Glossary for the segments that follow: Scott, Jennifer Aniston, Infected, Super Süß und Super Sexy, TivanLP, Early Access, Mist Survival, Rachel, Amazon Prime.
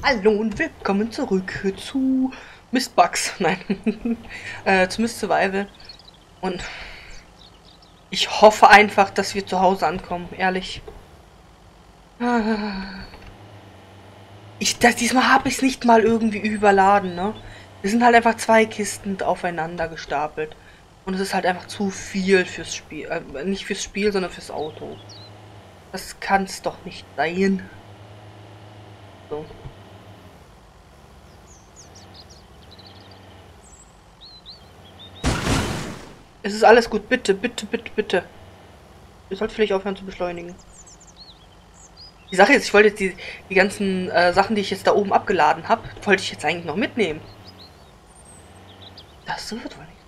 Hallo und willkommen zurück zu Mist Bugs. Nein, zu Mist Survival. Und ich hoffe einfach, dass wir zu Hause ankommen, ehrlich. Diesmal habe ich es nicht mal irgendwie überladen, ne? Es sind halt einfach zwei Kisten aufeinander gestapelt. Und es ist halt einfach zu viel fürs Spiel. Nicht fürs Spiel, sondern fürs Auto. Das kann es doch nicht sein. So. Es ist alles gut, bitte, bitte, bitte, bitte. Ihr sollt vielleicht aufhören zu beschleunigen. Die Sache ist, ich wollte jetzt die ganzen Sachen, die ich jetzt da oben abgeladen habe, wollte ich jetzt eigentlich noch mitnehmen. Das wird wohl nicht.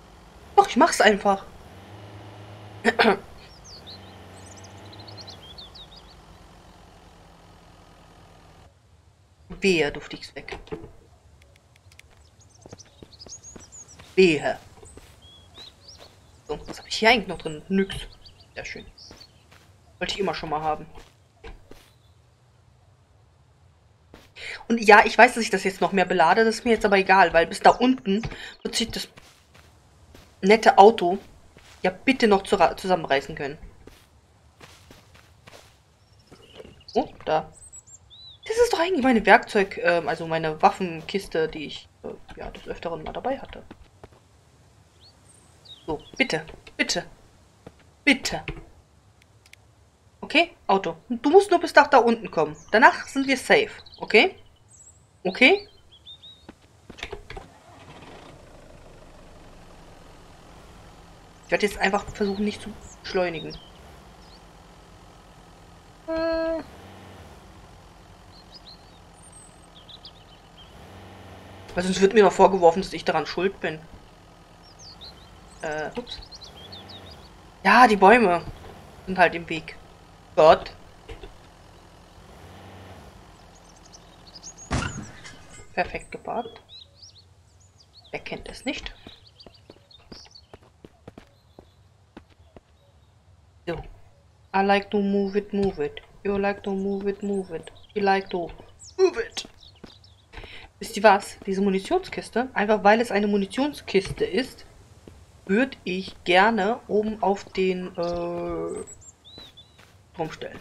Doch, ich mach's einfach. Wehe, du fliegst weg. Wehe. So, was habe ich hier eigentlich noch drin? Nix. Sehr schön. Wollte ich immer schon mal haben. Und ja, ich weiß, dass ich das jetzt noch mehr belade. Das ist mir jetzt aber egal, weil bis da unten wird sich das nette Auto ja bitte noch zusammenreißen können. Oh, da. Das ist doch eigentlich meine Werkzeug, also meine Waffenkiste, die ich ja des Öfteren mal dabei hatte. So, bitte, bitte, bitte. Okay, Auto. Du musst nur bis nach da unten kommen. Danach sind wir safe, okay? Okay? Ich werde jetzt einfach versuchen, nicht zu beschleunigen. Weil sonst wird mir noch vorgeworfen, dass ich daran schuld bin. Ups. Ja, die Bäume sind halt im Weg. Gott. Perfekt geparkt. Wer kennt es nicht? So. I like to move it, move it. You like to move it, move it. You like to move it. Wisst ihr was? Diese Munitionskiste, einfach weil es eine Munitionskiste ist, würde ich gerne oben auf den Turm stellen.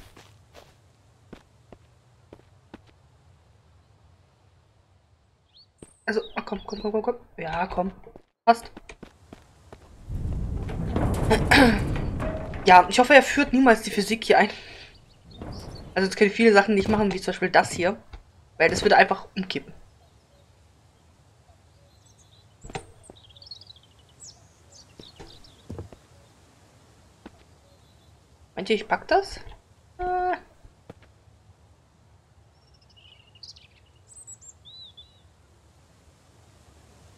Also, ach, komm, komm, komm, komm, komm. Ja, komm. Passt. Ja, ich hoffe, er führt niemals die Physik hier ein. Also, jetzt kann ich viele Sachen nicht machen, wie zum Beispiel das hier. Weil das würde einfach umkippen. Meint ihr, ich pack das?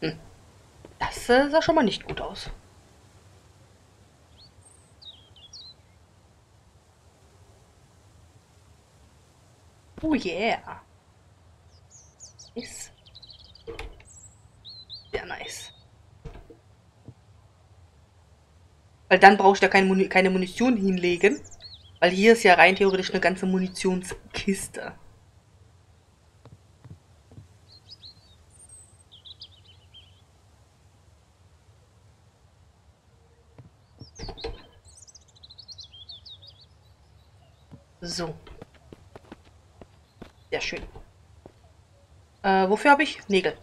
Hm. Das sah schon mal nicht gut aus. Oh yeah. Nice. Sehr nice. Weil dann brauche ich da keine Munition hinlegen. Weil hier ist ja rein theoretisch eine ganze Munitionskiste. So. Sehr schön. Wofür habe ich? Nägel.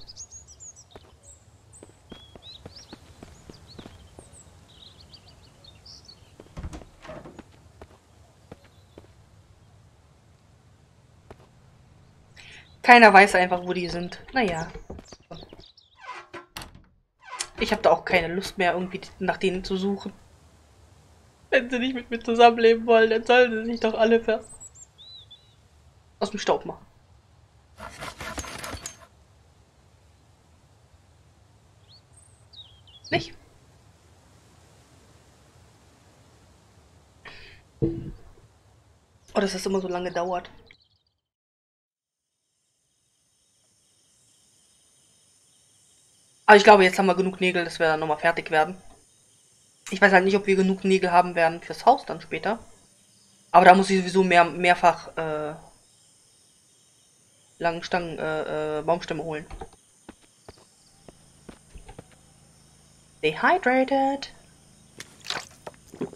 Keiner weiß einfach, wo die sind. Naja. Ich habe da auch keine Lust mehr, irgendwie nach denen zu suchen. Wenn sie nicht mit mir zusammenleben wollen, dann sollen sie sich doch alle aus dem Staub machen. Nicht? Oh, dass das immer so lange dauert. Aber ich glaube, jetzt haben wir genug Nägel, dass wir dann nochmal fertig werden. Ich weiß halt nicht, ob wir genug Nägel haben werden fürs Haus dann später. Aber da muss ich sowieso mehrfach langen Stangen Baumstämme holen. Dehydrated.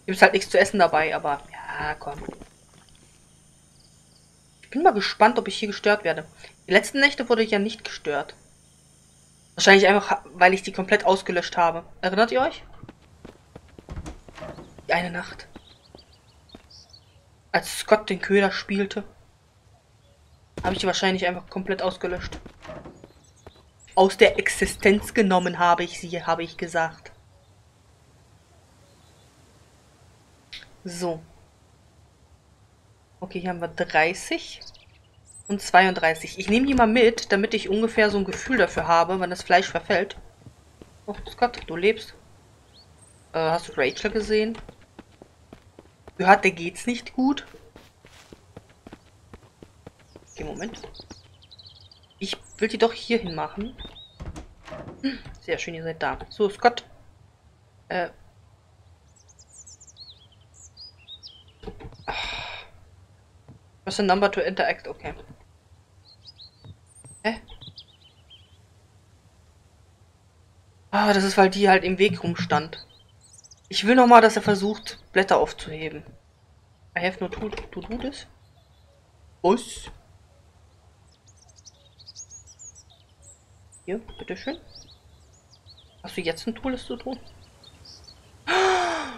Gibt's halt nichts zu essen dabei, aber ja, komm. Ich bin mal gespannt, ob ich hier gestört werde. Die letzten Nächte wurde ich ja nicht gestört. Wahrscheinlich einfach, weil ich die komplett ausgelöscht habe. Erinnert ihr euch? Die eine Nacht. Als Scott den Köder spielte, habe ich die wahrscheinlich einfach komplett ausgelöscht. Aus der Existenz genommen habe ich sie, habe ich gesagt. So. Okay, hier haben wir 30 und 32. Ich nehme die mal mit, damit ich ungefähr so ein Gefühl dafür habe, wann das Fleisch verfällt. Oh Gott, du lebst. Hast du Rachel gesehen? Gehört, der geht's nicht gut. Okay, Moment. Ich will die doch hier hin machen. Hm, sehr schön, ihr seid da. So, Scott. Was ist ein Number to interact? Okay. Hä? Ah, das ist, weil die halt im Weg rumstand. Ich will nochmal, dass er versucht, Blätter aufzuheben. I have no tool to do this. Was? Hier, bitteschön. Hast du jetzt ein Tool, das zu tun?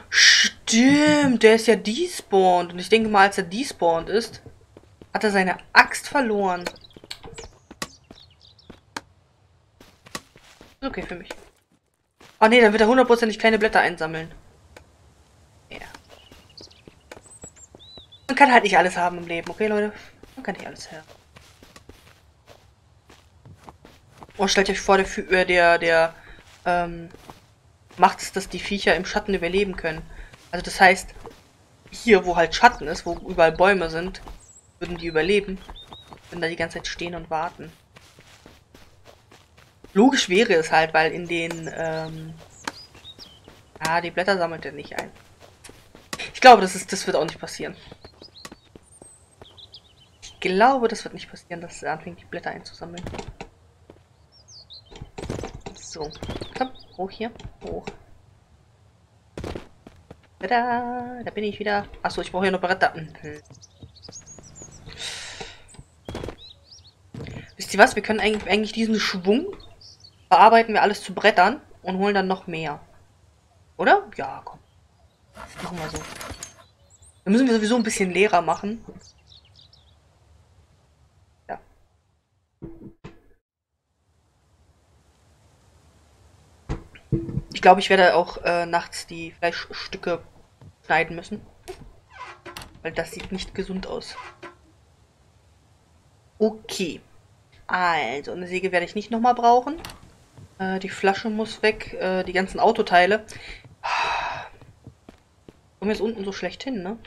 Stimmt, der ist ja despawned. Und ich denke mal, als er despawned ist, hat er seine Axt verloren. Ist okay für mich. Oh ne, dann wird er hundertprozentig keine Blätter einsammeln. Ja. Man kann halt nicht alles haben im Leben, okay, Leute? Man kann nicht alles haben. Oh, stellt euch vor, der macht es, dass die Viecher im Schatten überleben können. Also das heißt, hier, wo halt Schatten ist, wo überall Bäume sind, würden die überleben, wenn da die ganze Zeit stehen und warten. Logisch wäre es halt, weil in den, die Blätter sammelt er nicht ein. Ich glaube, das wird auch nicht passieren. Ich glaube, das wird nicht passieren, dass er anfängt, die Blätter einzusammeln. So, komm, hoch hier, hoch. Tada, da bin ich wieder. Achso, ich brauche hier noch Beretta. Wisst ihr was, wir können eigentlich diesen Schwung bearbeiten, wir alles zu Brettern und holen dann noch mehr. Oder? Ja, komm. Machen wir so. Dann müssen wir sowieso ein bisschen leerer machen. Ja. Ich glaube, ich werde auch nachts die Fleischstücke schneiden müssen. Weil das sieht nicht gesund aus. Okay. Also, eine Säge werde ich nicht nochmal brauchen. Die Flasche muss weg. Die ganzen Autoteile. Kommen jetzt unten so schlecht hin, ne?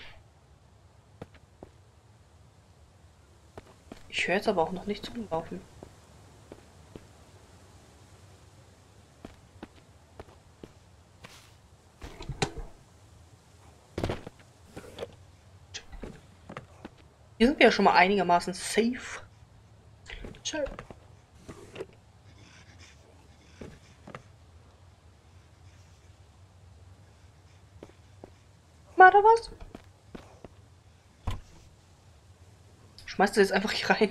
Ich höre jetzt aber auch noch nicht zu laufen. Hier sind wir ja schon mal einigermaßen safe. Tschö. Mal da was? Schmeißt du jetzt einfach hier rein?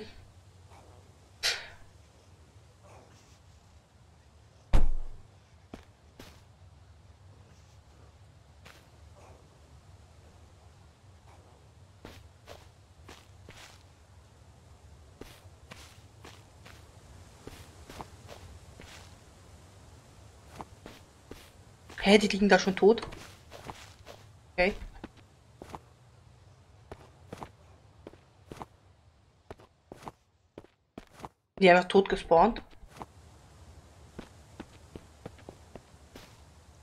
Hä, die liegen da schon tot? Okay. Die haben tot gespawnt.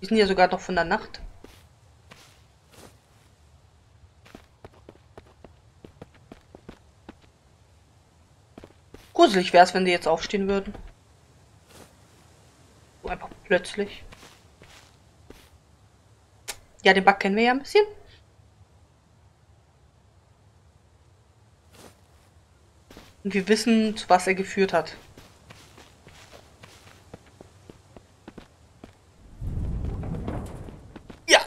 Die sind ja sogar noch von der Nacht. Gruselig wäre es, wenn die jetzt aufstehen würden. So einfach plötzlich. Ja, den Bug kennen wir ja ein bisschen. Und wir wissen, zu was er geführt hat. Ja!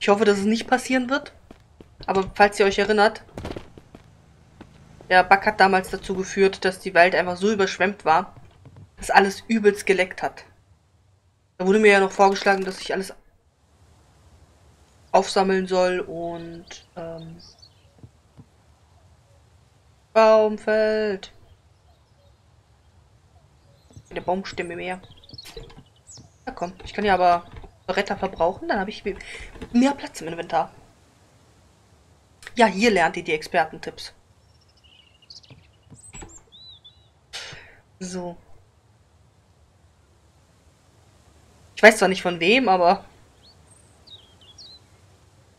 Ich hoffe, dass es nicht passieren wird. Aber falls ihr euch erinnert, der Bug hat damals dazu geführt, dass die Welt einfach so überschwemmt war, dass alles übelst geleckt hat. Da wurde mir ja noch vorgeschlagen, dass ich alles aufsammeln soll und Baumfeld. Eine Baumstämme mehr. Na komm, ich kann ja aber Bretter verbrauchen, dann habe ich mehr Platz im Inventar. Ja, hier lernt ihr die Expertentipps. So. Ich weiß zwar nicht von wem, aber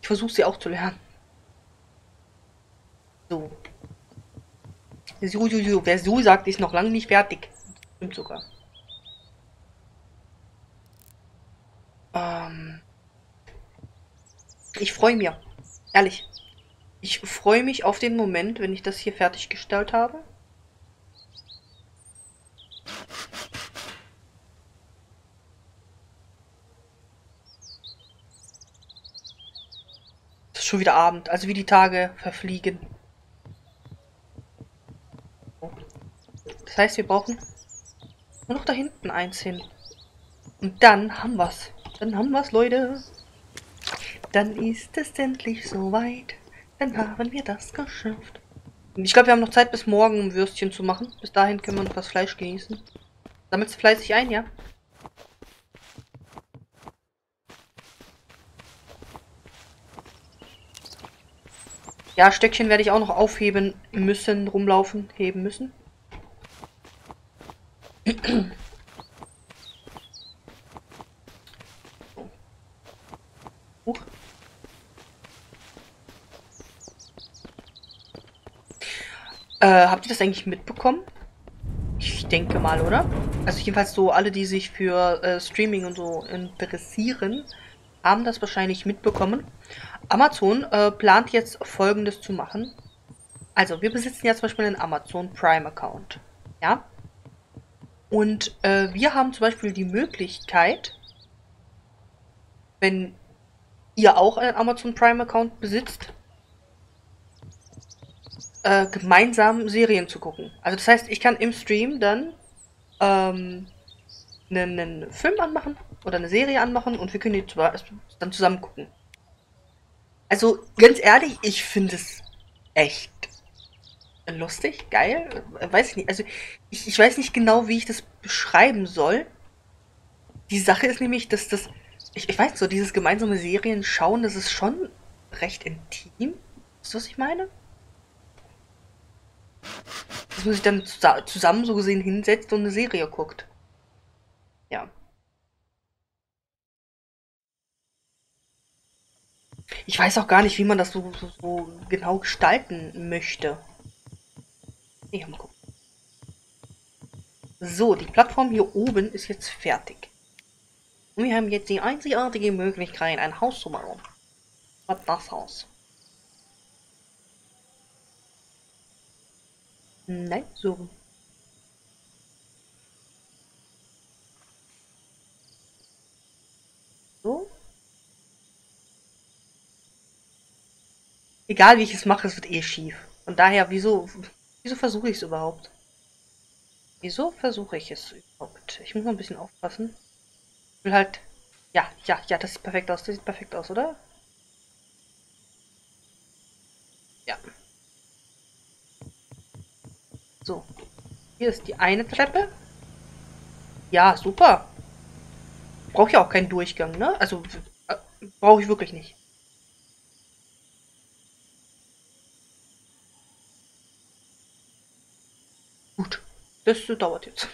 ich versuche sie auch zu lernen. So. So. Wer so sagt, ist noch lange nicht fertig. Stimmt sogar. Ich freue mich. Ehrlich. Ich freue mich auf den Moment, wenn ich das hier fertiggestellt habe. Es ist schon wieder Abend, also wie die Tage verfliegen. Das heißt, wir brauchen nur noch da hinten eins hin. Und dann haben wir's. Dann haben wir's, Leute. Dann ist es endlich soweit. Dann haben wir das geschafft. Ich glaube, wir haben noch Zeit, bis morgen ein Würstchen zu machen. Bis dahin können wir noch das Fleisch genießen. Sammelst du fleißig ein, ja? Ja, Stöckchen werde ich auch noch aufheben müssen, rumlaufen, heben müssen. Habt ihr das eigentlich mitbekommen? Ich denke mal, oder? Also jedenfalls so alle, die sich für Streaming und so interessieren, haben das wahrscheinlich mitbekommen. Amazon plant jetzt Folgendes zu machen. Also wir besitzen ja zum Beispiel einen Amazon Prime Account. Ja? Und wir haben zum Beispiel die Möglichkeit, wenn ihr auch einen Amazon Prime Account besitzt, gemeinsam Serien zu gucken. Also das heißt, ich kann im Stream dann einen Film anmachen oder eine Serie anmachen und wir können die dann zusammen gucken. Also ganz ehrlich, ich finde es echt lustig, geil. Weiß ich nicht. Also ich weiß nicht genau, wie ich das beschreiben soll. Die Sache ist nämlich, dass das, ich weiß so, dieses gemeinsame Serien schauen, das ist schon recht intim. Weißt du, was ich meine? Dass man sich dann zusammen so gesehen hinsetzt und eine Serie guckt. Ja. Ich weiß auch gar nicht, wie man das so genau gestalten möchte. Nee, mal gucken. So, die Plattform hier oben ist jetzt fertig. Und wir haben jetzt die einzigartige Möglichkeit, ein Haus zu bauen. Was das Haus? Nein, so. So. Egal wie ich es mache, es wird eh schief. Von daher, wieso versuche ich es überhaupt? Wieso versuche ich es überhaupt? Ich muss mal ein bisschen aufpassen. Ich will halt... Ja, das sieht perfekt aus. Das sieht perfekt aus, oder? Ja. So, hier ist die eine Treppe. Ja, super. Brauche ja auch keinen Durchgang, ne? Also, brauche ich wirklich nicht. Gut, das dauert jetzt.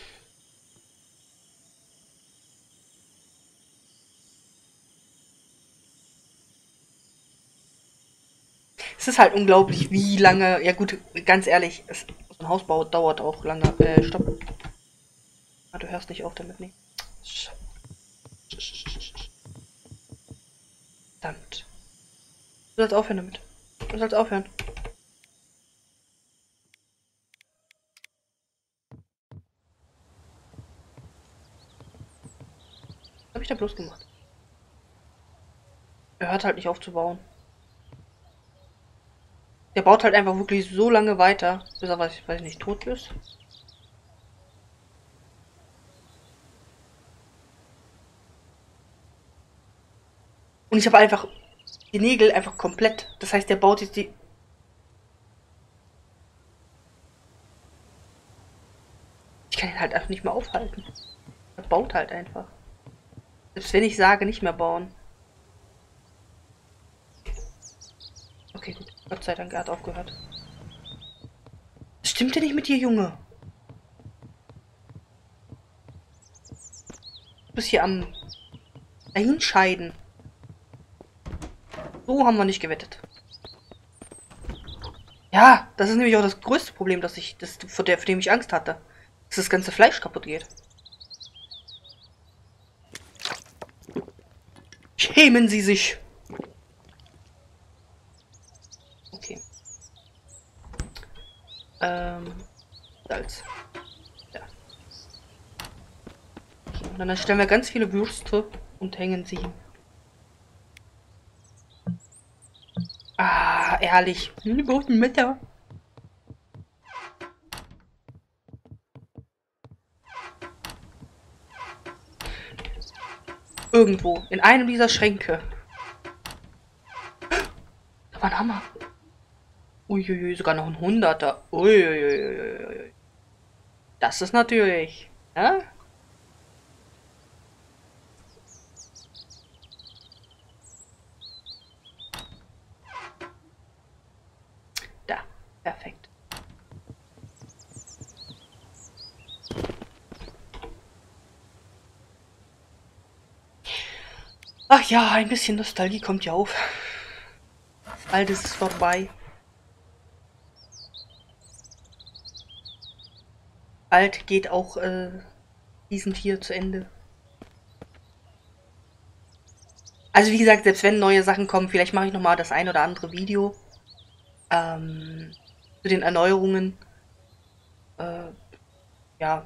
Es ist halt unglaublich, wie lange... Ja gut, ganz ehrlich... Ein Hausbau dauert auch lange. Stopp. Ah, du hörst nicht auf damit, ne? Verdammt. Du sollst aufhören damit. Du sollst aufhören. Was hab ich da bloß gemacht? Er hört halt nicht auf zu bauen. Der baut halt einfach wirklich so lange weiter, bis er, weiß ich nicht, tot ist. Und ich habe einfach die Nägel einfach komplett. Das heißt, der baut jetzt die... Ich kann ihn halt einfach nicht mehr aufhalten. Er baut halt einfach. Selbst wenn ich sage, nicht mehr bauen. Okay, gut. Gott sei Dank, er hat aufgehört. Das stimmt ja nicht mit dir, Junge. Du bist hier am Dahinscheiden. So haben wir nicht gewettet. Ja, das ist nämlich auch das größte Problem, dass ich, vor dem ich Angst hatte. Dass das ganze Fleisch kaputt geht. Schämen Sie sich! Okay. Salz. Ja. Okay, und dann erstellen wir ganz viele Würste und hängen sie hin. Ah, ehrlich. Wir brauchen Meter. Irgendwo. In einem dieser Schränke. Da war ein Hammer. Uiuiui, sogar noch ein Hunderter. Uiuiui. Das ist natürlich. Ja? Perfekt. Ach ja, ein bisschen Nostalgie kommt ja auf. All das ist vorbei. Bald geht auch diesen Tier zu Ende. Also wie gesagt, selbst wenn neue Sachen kommen, vielleicht mache ich nochmal das ein oder andere Video. Zu den Erneuerungen, ja,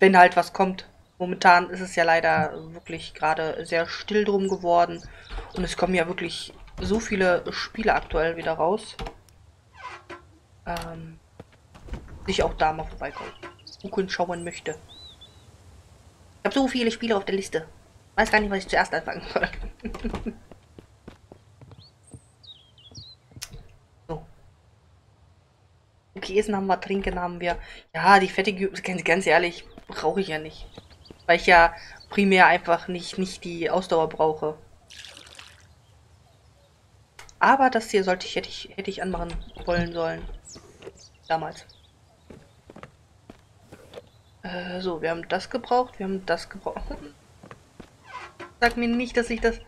wenn halt was kommt. Momentan ist es ja leider wirklich gerade sehr still drum geworden und es kommen ja wirklich so viele Spiele aktuell wieder raus. Ich auch da mal vorbeikommen, gucken, schauen möchte. Ich habe so viele Spiele auf der Liste. Weiß gar nicht, was ich zuerst anfangen soll. Okay, Essen haben wir, Trinken haben wir. Ja, die fettige, ganz ehrlich, brauche ich ja nicht. Weil ich ja primär einfach nicht die Ausdauer brauche. Aber das hier sollte ich, hätte ich anmachen wollen sollen. Damals. So, wir haben das gebraucht, wir haben das gebraucht. Sag mir nicht, dass ich das...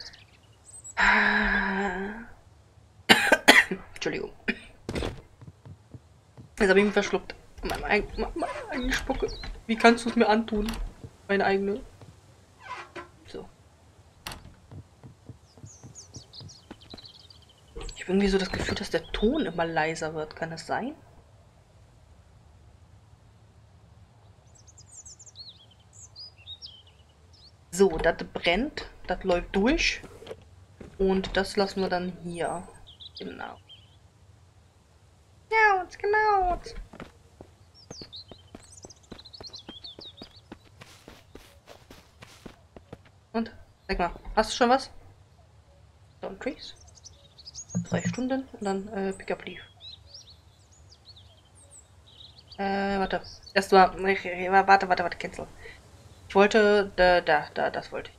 Entschuldigung. Jetzt habe ich mich verschluckt. Meine eigene Spucke. Wie kannst du es mir antun? Meine eigene. So. Ich habe irgendwie so das Gefühl, dass der Ton immer leiser wird. Kann das sein? So, das brennt. Das läuft durch. Und das lassen wir dann hier. Genau. Genau. Und? Sag mal, hast du schon was? Down Trees. 3 Stunden und dann Pickup Leaf. Warte. Erstmal. Warte, cancel. Ich wollte. Das wollte ich.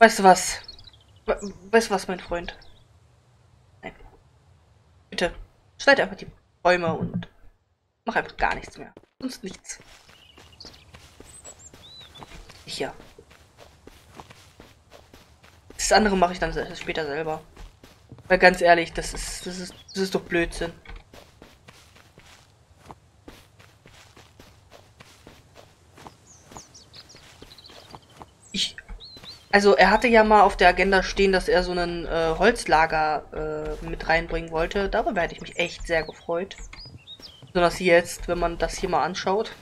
Weißt du was? Weißt du was, mein Freund? Bitte, schneid einfach die Bäume und mach einfach gar nichts mehr. Sonst nichts. Sicher. Das andere mache ich dann später selber. Weil ganz ehrlich, das ist doch Blödsinn. Also er hatte ja mal auf der Agenda stehen, dass er so einen Holzlager mit reinbringen wollte. Darüber hätte ich mich echt sehr gefreut. Besonders jetzt, wenn man das hier mal anschaut.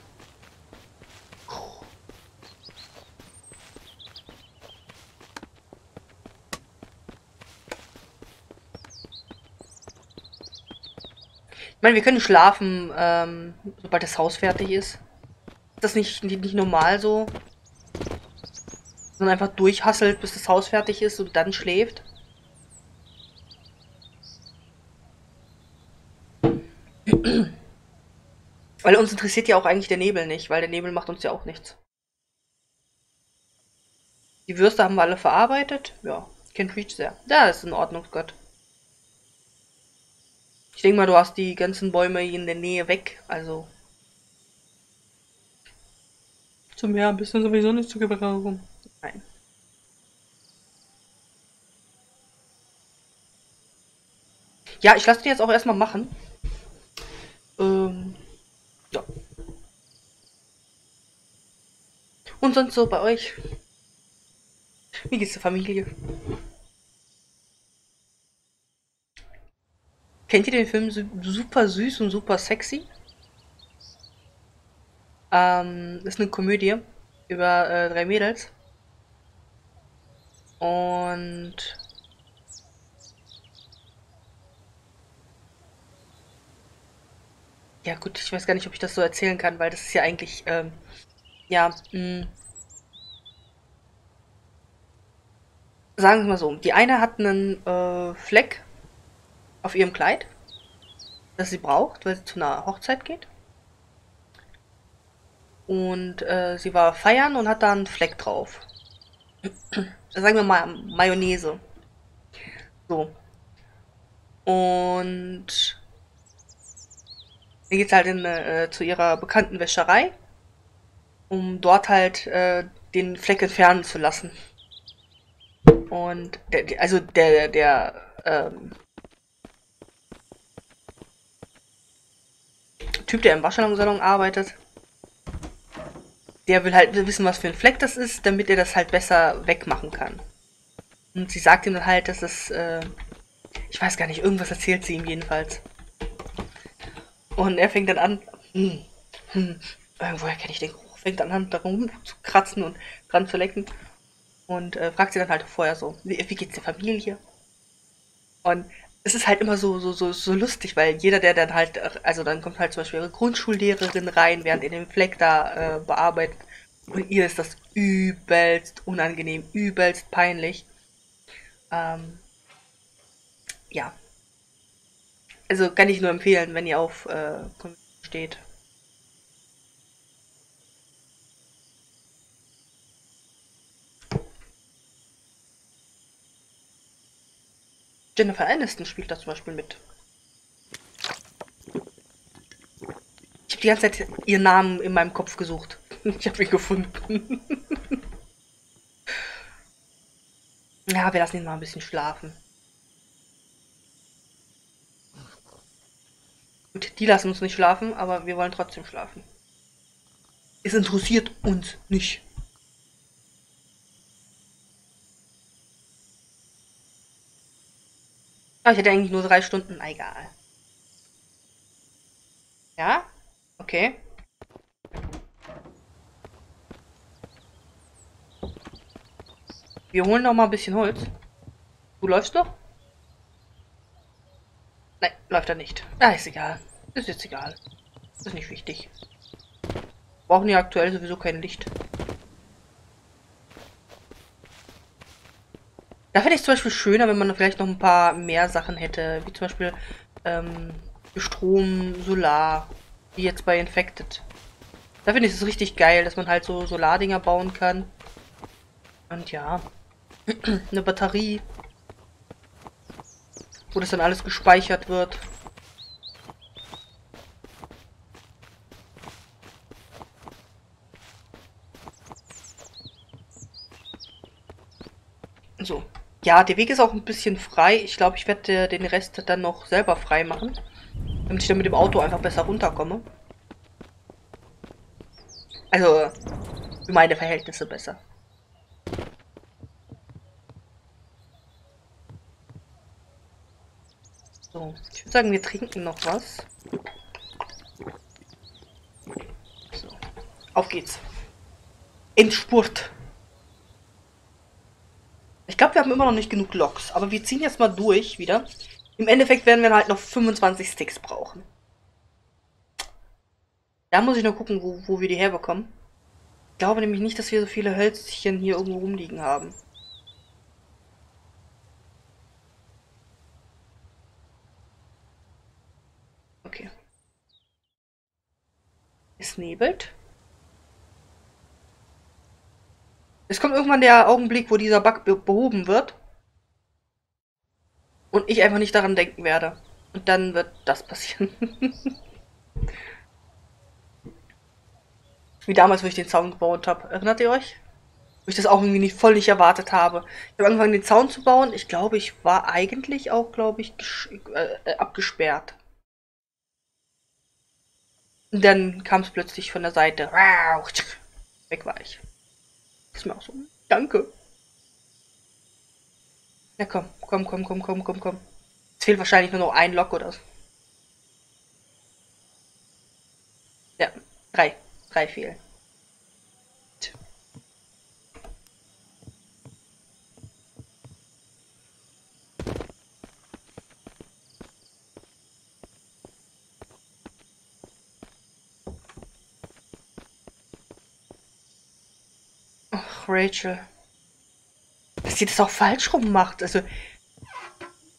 Ich meine, wir können schlafen, sobald das Haus fertig ist. Ist das nicht normal so? Einfach durchhasselt, bis das Haus fertig ist und dann schläft. Weil uns interessiert ja auch eigentlich der Nebel nicht, weil der Nebel macht uns ja auch nichts. Die Würste haben wir alle verarbeitet. Ja, kennt Reach sehr. Ja, ist in Ordnung, Gott. Ich denke mal, du hast die ganzen Bäume hier in der Nähe weg, also. Zum Jahr bist du sowieso nicht zu gebrauchen. Nein. Ja, ich lasse die jetzt auch erstmal machen. Ja. Und sonst so bei euch? Wie geht's der Familie? Kennt ihr den Film Super Süß und Super Sexy? Ist eine Komödie über 3 Mädels. Und ja gut, ich weiß gar nicht, ob ich das so erzählen kann, weil das ist ja eigentlich, ja, sagen wir mal so, die eine hat einen Fleck auf ihrem Kleid, das sie braucht, weil sie zu einer Hochzeit geht. Und sie war feiern und hat da einen Fleck drauf. Sagen wir mal Mayonnaise. So. Und dann geht's halt zu ihrer bekannten Wäscherei, um dort halt den Fleck entfernen zu lassen. Und der Typ, der im Waschsalon arbeitet, der will halt wissen, was für ein Fleck das ist, damit er das halt besser wegmachen kann. Und sie sagt ihm dann halt, dass das, ich weiß gar nicht, irgendwas erzählt sie ihm jedenfalls. Und er fängt dann an, woher kenne ich den Geruch? Fängt dann an, darum zu kratzen und dran zu lecken. Und fragt sie dann halt vorher so, wie geht's der Familie? Und es ist halt immer so lustig, weil jeder, der dann halt, also dann kommt halt zum Beispiel ihre Grundschullehrerin rein, während ihr den Fleck da bearbeitet, und ihr ist das übelst unangenehm, übelst peinlich. Ja. Also kann ich nur empfehlen, wenn ihr auf Komödien steht. Jennifer Aniston spielt da zum Beispiel mit. Ich habe die ganze Zeit ihren Namen in meinem Kopf gesucht. Ich habe ihn gefunden. Ja, wir lassen ihn mal ein bisschen schlafen. Gut, die lassen uns nicht schlafen, aber wir wollen trotzdem schlafen. Es interessiert uns nicht. Ich hätte eigentlich nur 3 Stunden, egal. Ja? Okay. Wir holen noch mal ein bisschen Holz. Du läufst noch? Nein, läuft er nicht. Ja, ist egal. Ist jetzt egal. Ist nicht wichtig. Brauchen ja aktuell sowieso kein Licht. Da fände ich es zum Beispiel schöner, wenn man vielleicht noch ein paar mehr Sachen hätte, wie zum Beispiel Strom, Solar, wie jetzt bei Infected. Da finde ich es richtig geil, dass man halt so Solardinger bauen kann. Und ja, eine Batterie, wo das dann alles gespeichert wird. So. Ja, der Weg ist auch ein bisschen frei. Ich glaube, ich werde den Rest dann noch selber frei machen, damit ich dann mit dem Auto einfach besser runterkomme. Also, für meine Verhältnisse besser. So, ich würde sagen, wir trinken noch was. So, auf geht's. Endspurt. Ich glaube, wir haben immer noch nicht genug Loks, aber wir ziehen jetzt mal durch wieder. Im Endeffekt werden wir halt noch 25 Sticks brauchen. Da muss ich nur gucken, wo wir die herbekommen. Ich glaube nämlich nicht, dass wir so viele Hölzchen hier irgendwo rumliegen haben. Okay. Es nebelt. Es kommt irgendwann der Augenblick, wo dieser Bug behoben wird. Und ich einfach nicht daran denken werde. Und dann wird das passieren. Wie damals, wo ich den Zaun gebaut habe. Erinnert ihr euch? Wo ich das auch irgendwie nicht, voll nicht erwartet habe. Ich habe angefangen, den Zaun zu bauen. Ich glaube, ich war eigentlich auch, abgesperrt. Und dann kam es plötzlich von der Seite. Weg war ich. Das ist mir auch so. Danke. Na komm, komm. Es fehlt wahrscheinlich nur noch ein Lok oder so. Ja, drei fehlen. Ach, Rachel. Dass sie das auch falsch rum macht. Also,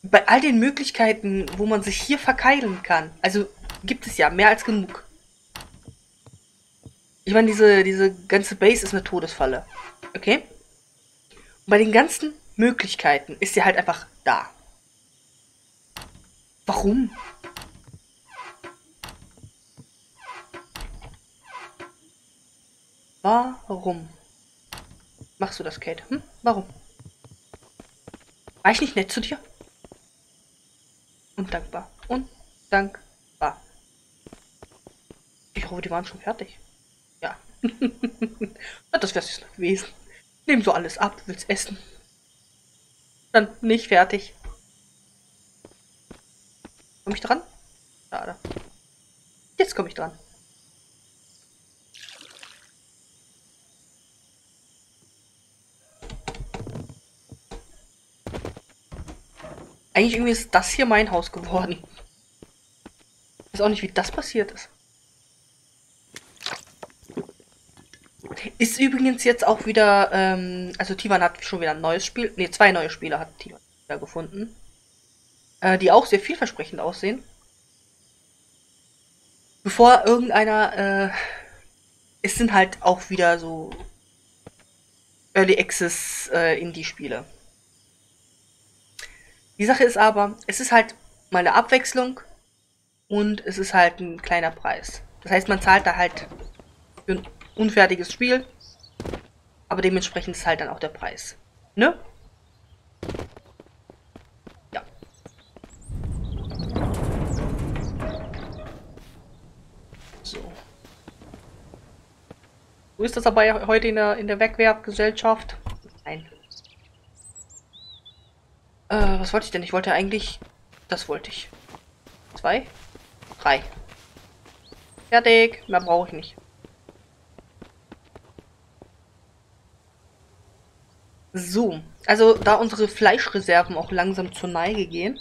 bei all den Möglichkeiten, wo man sich hier verkeilen kann, also gibt es ja mehr als genug. Ich meine, diese ganze Base ist eine Todesfalle. Okay? Und bei den ganzen Möglichkeiten ist sie halt einfach da. Warum? Warum? Machst du das, Kate? Hm? Warum? War ich nicht nett zu dir? Undankbar. Undankbar. Ich hoffe, die waren schon fertig. Ja. Das wäre es gewesen. Nehmen so alles ab, willst essen. Dann nicht fertig. Komme ich dran? Schade. Jetzt komme ich dran. Eigentlich irgendwie ist das hier mein Haus geworden. Ich weiß auch nicht, wie das passiert ist. Ist übrigens jetzt auch wieder, also Tivan hat schon wieder ein neues Spiel. Ne, zwei neue Spiele hat Tivan wieder gefunden. Die auch sehr vielversprechend aussehen. Bevor irgendeiner, es sind halt auch wieder so Early Access Indie-Spiele. Die Sache ist aber, es ist halt mal eine Abwechslung und es ist halt ein kleiner Preis. Das heißt, man zahlt da halt für ein unfertiges Spiel, aber dementsprechend ist halt dann auch der Preis. Ne? Ja. So. Wo ist das dabei heute in der Wegwerfgesellschaft? Nein. Was wollte ich denn? Ich wollte eigentlich... Das wollte ich. 2, 3. Fertig. Mehr brauche ich nicht. So. Also, da unsere Fleischreserven auch langsam zur Neige gehen,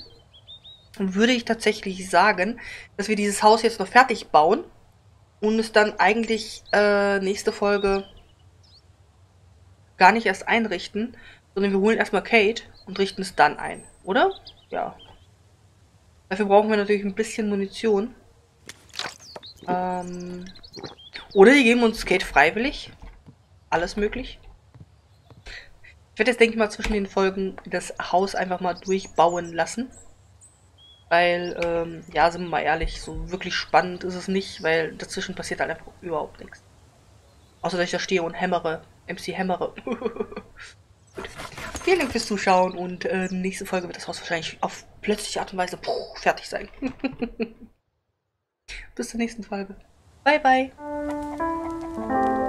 würde ich tatsächlich sagen, dass wir dieses Haus jetzt noch fertig bauen und es dann eigentlich nächste Folge gar nicht erst einrichten, sondern wir holen erstmal Kate und richten es dann ein, oder? Ja. Dafür brauchen wir natürlich ein bisschen Munition. Oder die geben uns Kate freiwillig. Alles möglich. Ich werde jetzt, denke ich mal, zwischen den Folgen das Haus einfach mal durchbauen lassen. Weil, ja, sind wir mal ehrlich, so wirklich spannend ist es nicht, weil dazwischen passiert halt einfach überhaupt nichts. Außer, dass ich da stehe und hämmere. MC hämmere. Vielen Dank fürs Zuschauen und nächste Folge wird das Haus wahrscheinlich auf plötzliche Art und Weise fertig sein. Bis zur nächsten Folge. Bye, bye.